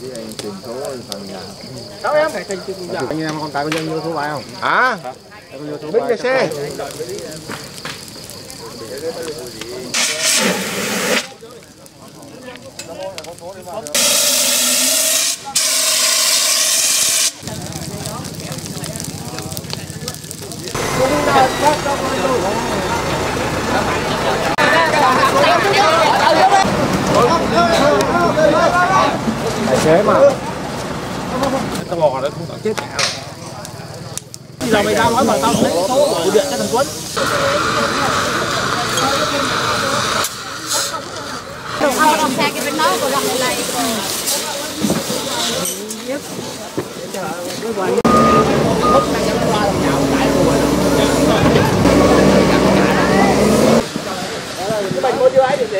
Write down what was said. Với anh tìm số phần nhà. Cháu em phải tìm tìm nhà. Anh em con cái có dân vô số bài không? Hả? Bích cái xe. Tài xế mà tao bò nó không chết mẹ rồi. Bây giờ mày ra nói mà tao lấy số của điện cho thằng Tuấn. Ông xe cái bên đó của lòng này này. Cái bánh cô chưa ấy được gì?